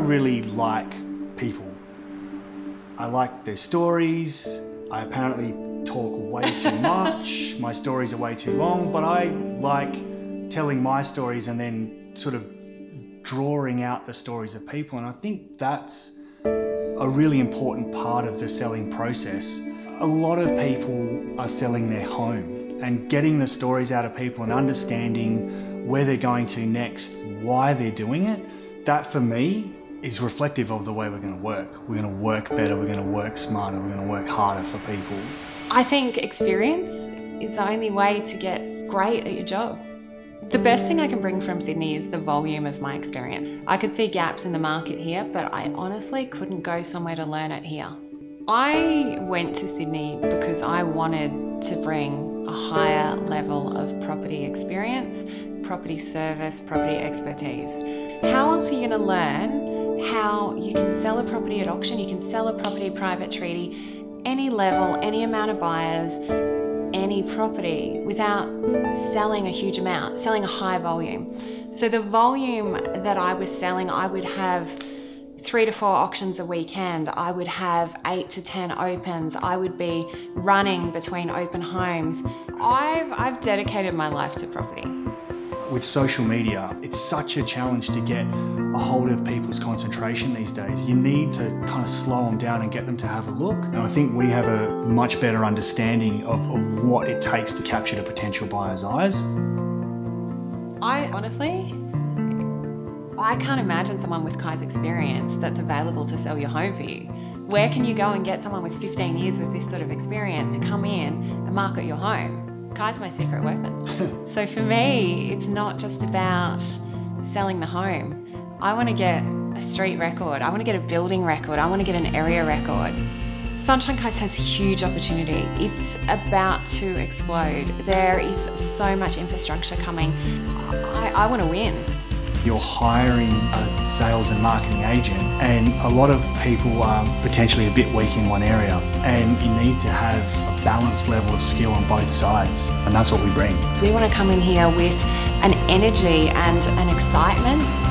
really like people. I like their stories. I apparently talk way too much. My stories are way too long, but I like telling my stories and then sort of drawing out the stories of people. And I think that's a really important part of the selling process. A lot of people are selling their home, and getting the stories out of people and understanding where they're going to next, why they're doing it, that for me is reflective of the way we're going to work. We're going to work better, we're going to work smarter, we're going to work harder for people. I think experience is the only way to get great at your job. The best thing I can bring from Sydney is the volume of my experience. I could see gaps in the market here, but I honestly couldn't go somewhere to learn it here. I went to Sydney because I wanted to bring a higher level of property experience, property service, property expertise. How else are you going to learn how you can sell a property at auction, you can sell a property private treaty, any level, any amount of buyers, any property, without selling a huge amount, selling a high volume? So the volume that I was selling, I would have 3 to 4 auctions a weekend, I would have 8 to 10 opens, I would be running between open homes. I've dedicated my life to property. With social media, it's such a challenge to get a hold of people's concentration these days. You need to kind of slow them down and get them to have a look. And I think we have a much better understanding of what it takes to capture the potential buyer's eyes. I can't imagine someone with Kai's experience that's available to sell your home for you. Where can you go and get someone with 15 years with this sort of experience to come in and market your home? Kai's my secret weapon. So for me, it's not just about selling the home. I want to get a street record. I want to get a building record. I want to get an area record. Sunshine Coast has huge opportunity. It's about to explode. There is so much infrastructure coming. I want to win. You're hiring a sales and marketing agent, and a lot of people are potentially a bit weak in one area, and you need to have a balanced level of skill on both sides, and that's what we bring. We want to come in here with an energy and an excitement.